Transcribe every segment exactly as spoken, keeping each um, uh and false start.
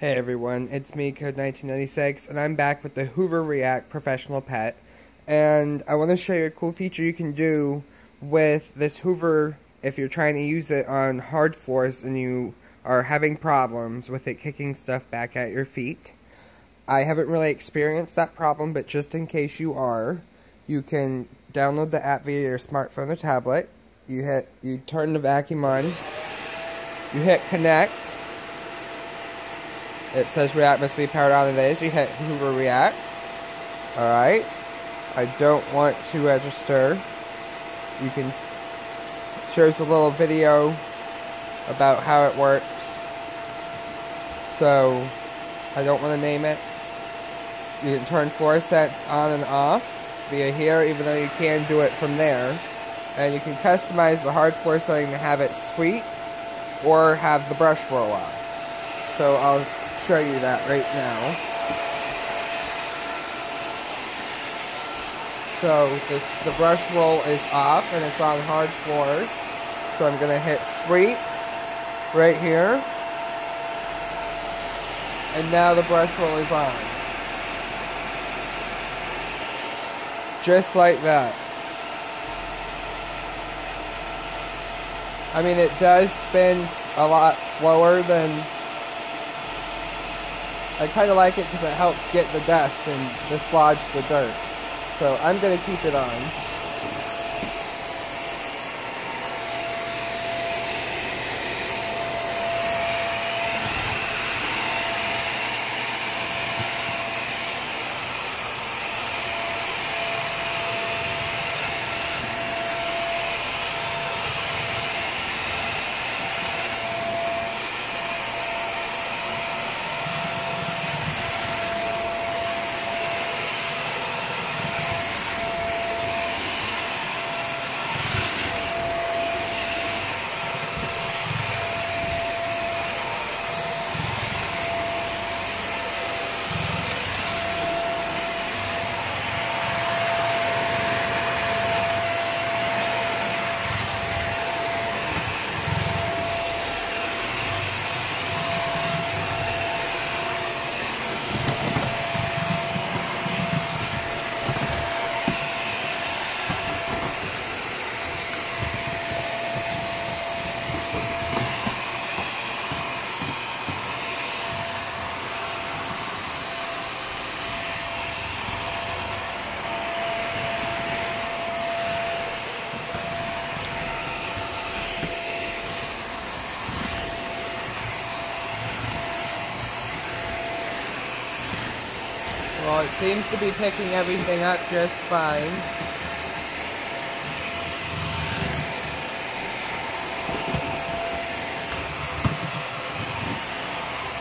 Hey everyone, it's me, Code nineteen ninety-six, and I'm back with the Hoover React Professional Pet, and I want to show you a cool feature you can do with this Hoover if you're trying to use it on hard floors and you are having problems with it kicking stuff back at your feet. I haven't really experienced that problem, but just in case you are, you can download the app via your smartphone or tablet. You hit, you turn the vacuum on, you hit connect. It says React must be powered on today, so you hit Hoover React. Alright. I don't want to register. You can... It shows a little video about how it works. So, I don't want to name it. You can turn fluorescence on and off via here, even though you can do it from there. And you can customize the hard floor setting to have it sweep or have the brush roll off. So, I'll show you that right now. So this, the brush roll is off and it's on hard floor. So I'm gonna hit sweep right here. And now the brush roll is on. Just like that. I mean, it does spin a lot slower than I kind of like it because it helps get the dust and dislodge the dirt. So I'm going to keep it on. Well, it seems to be picking everything up just fine.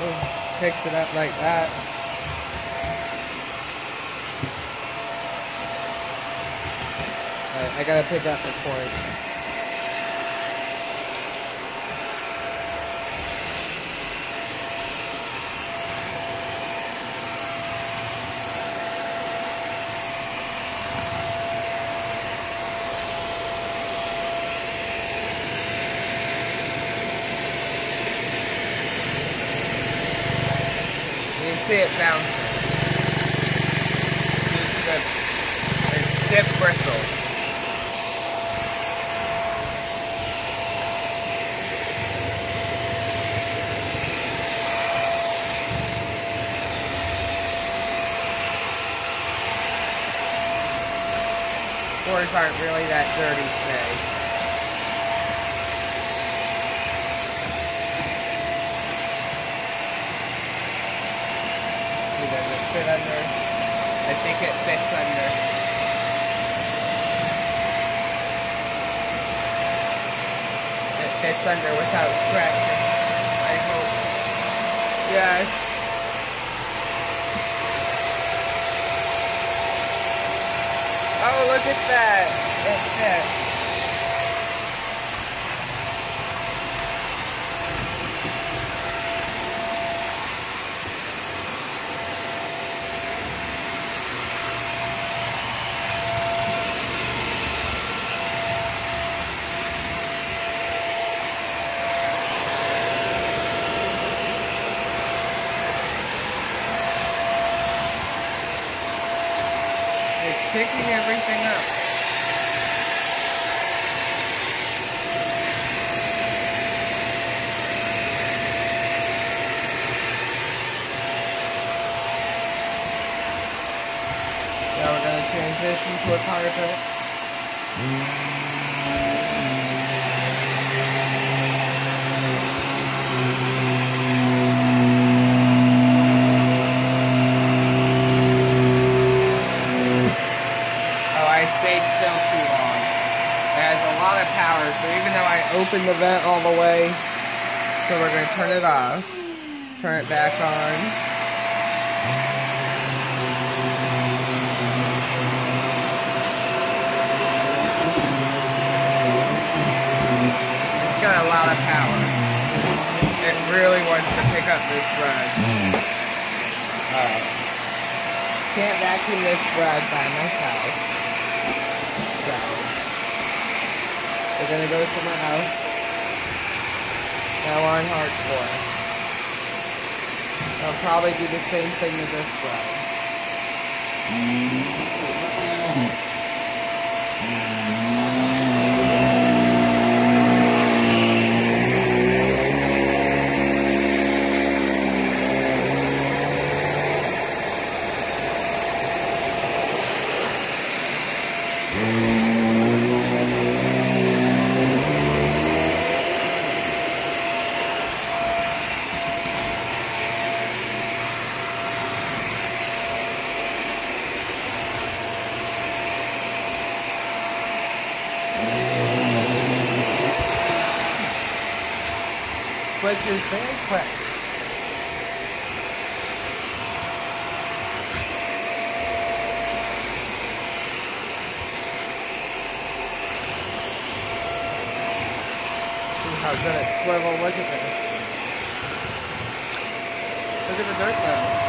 Oh, picks it up like that. Alright, I gotta pick up the cord. See it bouncing. It's the, it's stiff bristle. Floors aren't really that dirty today. Fit under. I think it fits under. It fits under without scratching, I hope. Yes. Oh, look at that. It fits. picking everything up. Now we're going to transition to a tire pet. Oh, I stayed still too long. It has a lot of power, so even though I opened the vent all the way, so we're going to turn it off, turn it back on. A lot of power. It really wants to pick up this rug. Uh, can't vacuum this rug by myself. So, we're gonna go somewhere else. Now on hardcore. I'll probably do the same thing with this rug. Mm-hmm. Which is very quick. How good it swivel, look at this. Look at the dirt level.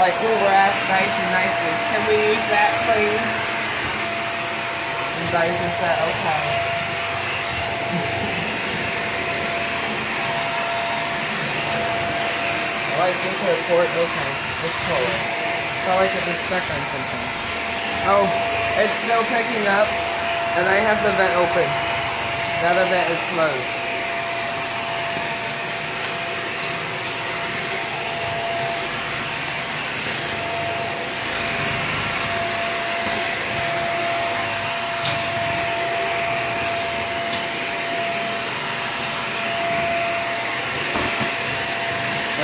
Like Hoover React nineteen ninety-six. Can we use that, please? And Dyson said, okay. I like this one for it. Okay, it's cold. I like it just stuck on something. Oh, it's still picking up, and I have the vent open. The other vent is closed.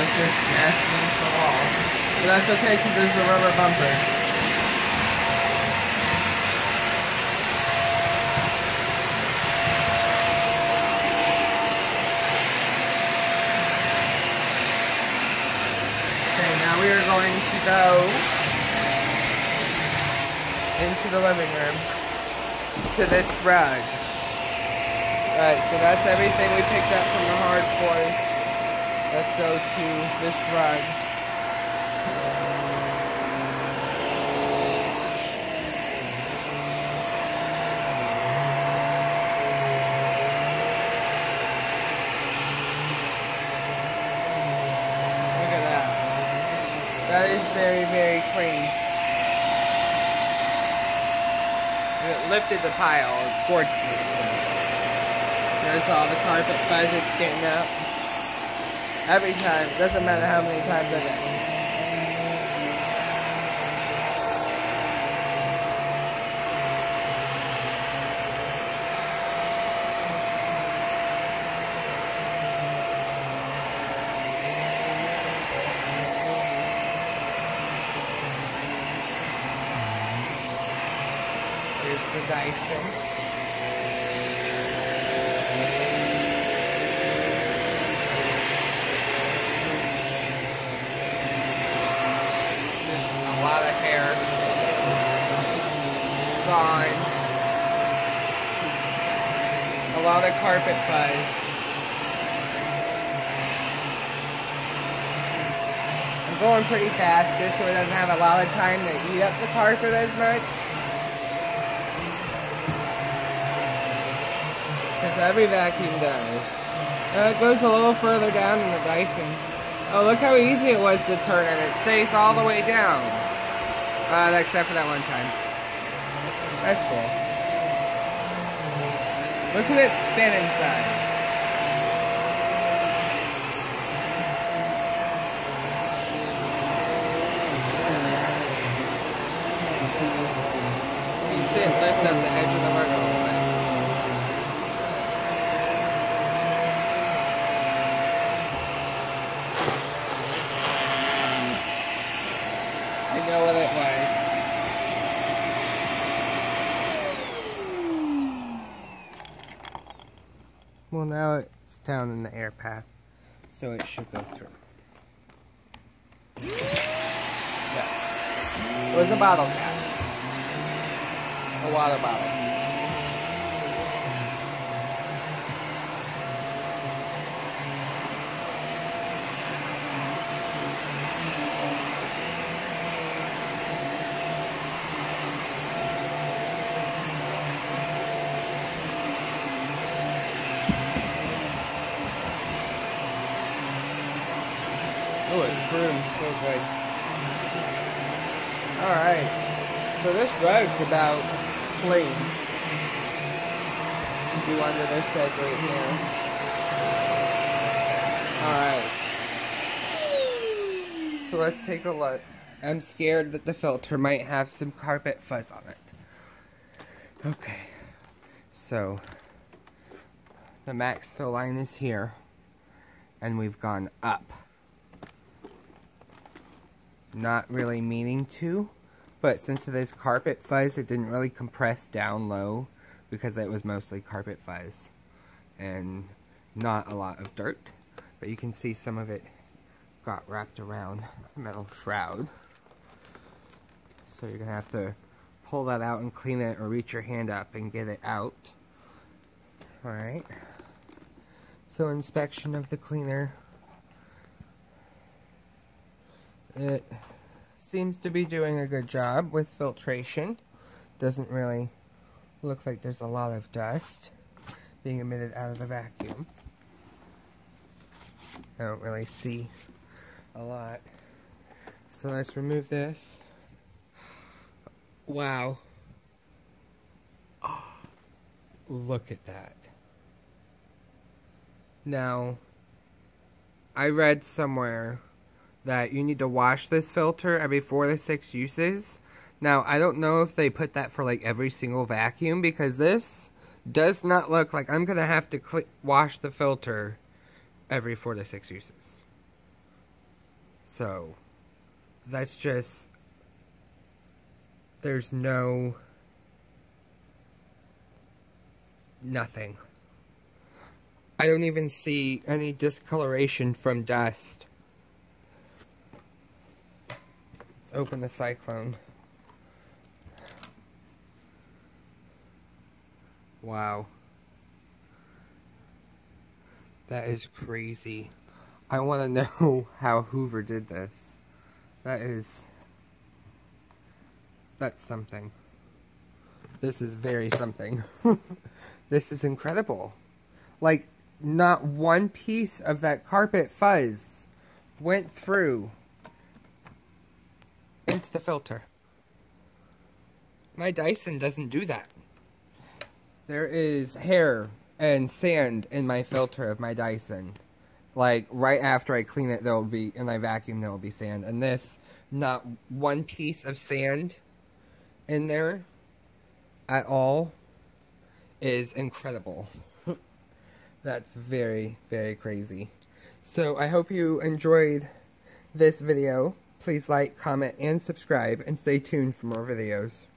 Let's just smash it into the wall. But that's okay because there's a rubber bumper. Okay, now we are going to go into the living room to this rug. Alright, so that's everything we picked up from the hard force. Let's go to this rug. Look at that. That is very, very clean. It lifted the pile. It's gorgeous. There's all the carpet fuzz it's getting up. Every time, doesn't matter how many times I do. Here's the Dyson. A lot of carpet fuzz. I'm going pretty fast just so it doesn't have a lot of time to eat up the carpet as much. every vacuum does. Uh, it goes a little further down than the Dyson. Oh, look how easy it was to turn it. It stays all the way down. Uh, except for that one time. That's cool. Look at it spin inside. You can see it lift up the edge of the rug a little bit. I know what it was. Well, now it's down in the air path, so it should go through. Yes. It was a bottle cap. A water bottle. Oh, it brooms so good. Alright, so this rug's about clean. Do under this edge right here. Alright, so let's take a look. I'm scared that the filter might have some carpet fuzz on it. Okay, so the max fill line is here, and we've gone up. Not really meaning to, but since it is carpet fuzz, it didn't really compress down low because it was mostly carpet fuzz and not a lot of dirt, but you can see some of it got wrapped around a metal shroud, so you're gonna have to pull that out and clean it or reach your hand up and get it out. Alright, so inspection of the cleaner. It seems to be doing a good job with filtration. Doesn't really look like there's a lot of dust being emitted out of the vacuum. I don't really see a lot. So let's remove this. Wow. Oh, look at that. Now, I read somewhere that you need to wash this filter every four to six uses. Now, I don't know if they put that for like every single vacuum, because this does not look like I'm gonna have to cl- wash the filter every four to six uses. So, that's just, there's no, nothing. I don't even see any discoloration from dust. Open the cyclone. Wow. That is crazy. I want to know how Hoover did this. That is... That's something. This is very something. This is incredible. Like, not one piece of that carpet fuzz went through into the filter. My Dyson doesn't do that. There is hair and sand in my filter of my Dyson. Like, right after I clean it, there will be, and I vacuum, there will be sand. And this, not one piece of sand in there at all is incredible. That's very, very crazy. So, I hope you enjoyed this video. Please like, comment, and subscribe, and stay tuned for more videos.